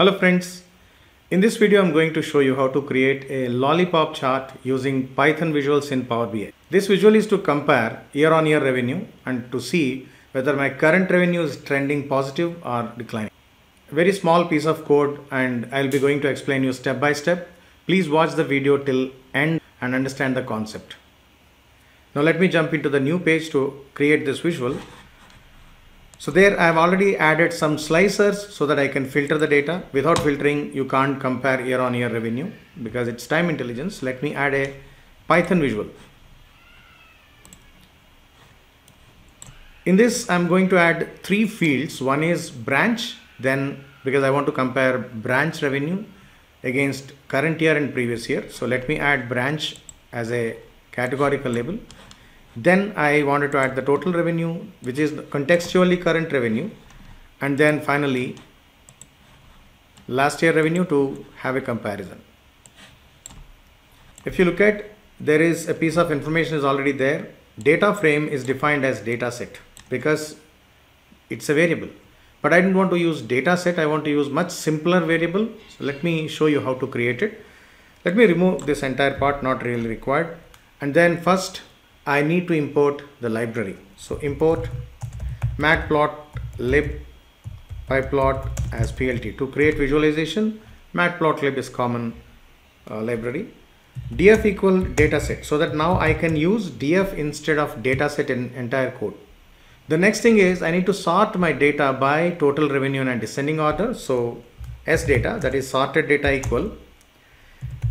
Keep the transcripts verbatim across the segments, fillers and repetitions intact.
Hello friends, in this video I'm going to show you how to create a lollipop chart using Python visuals in Power B I. This visual is to compare year on year revenue and to see whether my current revenue is trending positive or declining. A very small piece of code and I'll be going to explain you step by step. Please watch the video till end and understand the concept. Now let me jump into the new page to create this visual. So there I have already added some slicers so that I can filter the data. Without filtering, you can't compare year on year revenue because it's time intelligence. Let me add a Python visual. In this, I'm going to add three fields. One is branch, then because I want to compare branch revenue against current year and previous year. So let me add branch as a categorical label. Then I wanted to add the total revenue, which is contextually current revenue, and then finally last year revenue to have a comparison. If you look at, there is a piece of information is already there. Data frame is defined as data set because it's a variable, but I didn't want to use data set. I want to use much simpler variable. So let me show you how to create it. Let me remove this entire part, not really required. And then first I need to import the library. So import matplotlib pyplot as plt to create visualization. Matplotlib is common uh, library. Df equal dataset, so that now I can use df instead of dataset in entire code. The next thing is I need to sort my data by total revenue in a descending order. So s data, that is sorted data, equal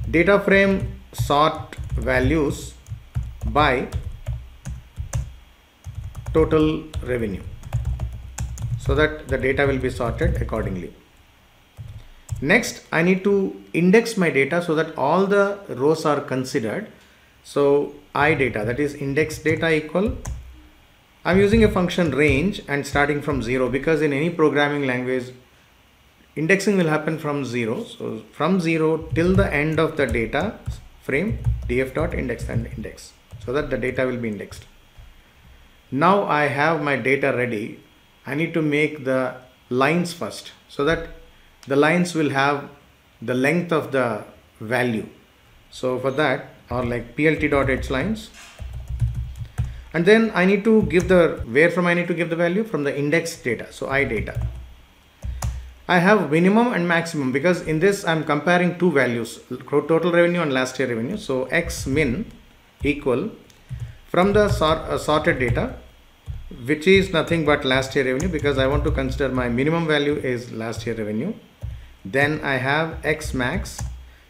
data frame sort values by total revenue, so that the data will be sorted accordingly. Next, I need to index my data so that all the rows are considered. So I data, that is index data equal, I'm using a function range and starting from zero, because in any programming language indexing will happen from zero. So from zero till the end of the data frame, df dot index and index, so that the data will be indexed. Now I have my data ready. I need to make the lines first, so that the lines will have the length of the value. So for that, or like plt dot hlines, and then I need to give the, where from I need to give the value from the index data. So I data, I have minimum and maximum, because in this I'm comparing two values, total revenue and last year revenue. So x min equal from the sort, uh, sorted data, which is nothing but last year revenue, because I want to consider my minimum value is last year revenue. Then I have x max,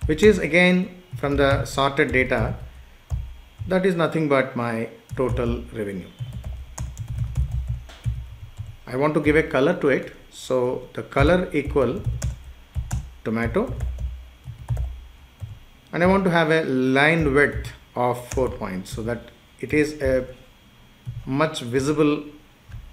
which is again from the sorted data, that is nothing but my total revenue. I want to give a color to it, so the color equal tomato, and I want to have a line width of four points, so that it is a much visible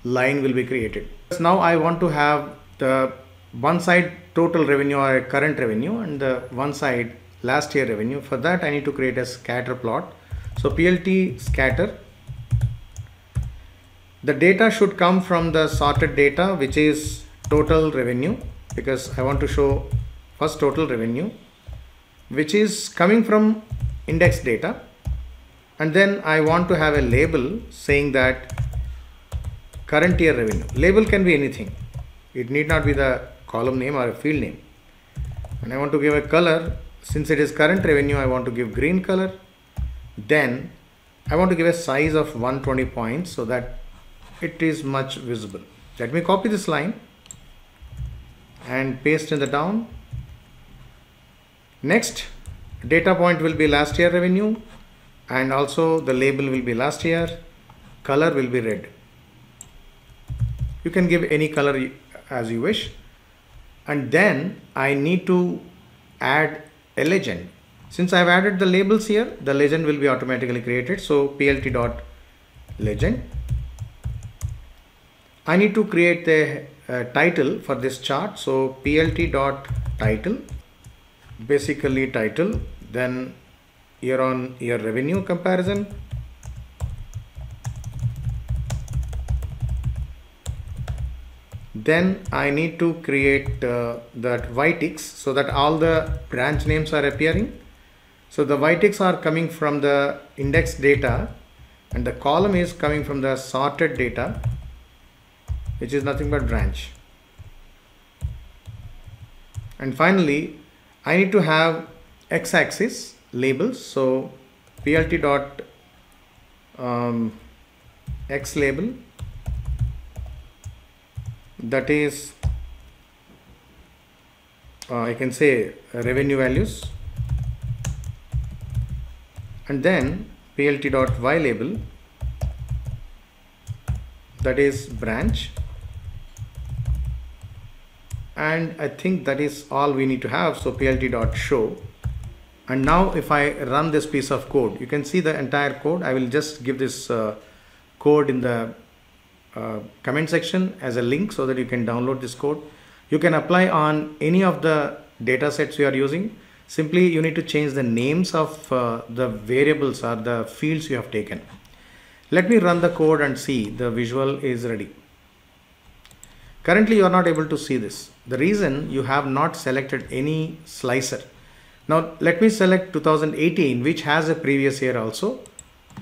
line will be created. Now I want to have the one side total revenue or current revenue and the one side last year revenue. For that I need to create a scatter plot. So plt scatter, the data should come from the sorted data, which is total revenue, because I want to show first total revenue, which is coming from index data. And then I want to have a label saying that current year revenue. Label can be anything. It need not be the column name or a field name. And I want to give a color. Since it is current revenue, I want to give green color. Then I want to give a size of one hundred twenty points, so that it is much visible. Let me copy this line and paste in the down. Next data point will be last year revenue. And also the label will be last year, color will be red. You can give any color as you wish. And then I need to add a legend. Since I've added the labels here, the legend will be automatically created. So plt dot legend. I need to create the uh, title for this chart. So plt dot title, basically title, then year on year revenue comparison, Then I need to create uh, that y ticks so that all the branch names are appearing. So the y ticks are coming from the index data and the column is coming from the sorted data, which is nothing but branch. And finally, I need to have x-axis labels. So plt dot um, x label, that is uh, I can say revenue values, and then plt dot y label, that is branch. And I think that is all we need to have. So plt dot show. And now if I run this piece of code, you can see the entire code. I will just give this uh, code in the uh, comment section as a link so that you can download this code. You can apply on any of the data sets you are using. Simply you need to change the names of uh, the variables or the fields you have taken. Let me run the code and see. The visual is ready. Currently you are not able to see this. The reason, you have not selected any slicer. Now let me select two thousand eighteen, which has a previous year also.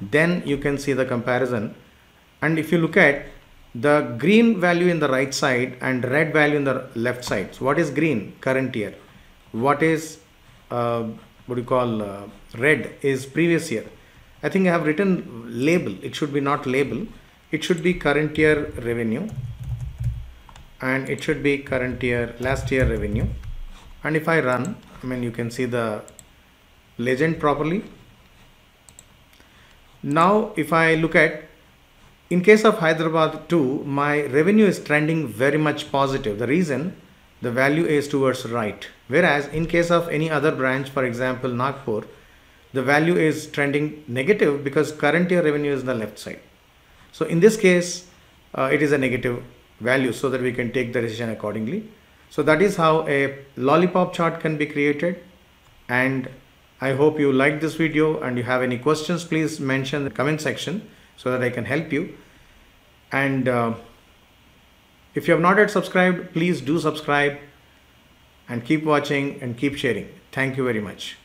Then you can see the comparison. And if you look at the green value in the right side and red value in the left side. So what is green? Current year. What is uh, what do you call uh, red is previous year. I think I have written label. It should be not label. It should be current year revenue. And it should be current year, last year revenue. And if I run, I mean, you can see the legend properly. Now, if I look at, in case of Hyderabad too, my revenue is trending very much positive. The reason, the value is towards right. Whereas in case of any other branch, for example, Nagpur, the value is trending negative because current year revenue is the left side. So in this case, uh, it is a negative value so that we can take the decision accordingly. So that is how a lollipop chart can be created. And I hope you like this video, and you have any questions, please mention in the comment section so that I can help you. And uh, if you have not yet subscribed, please do subscribe, and keep watching and keep sharing. Thank you very much.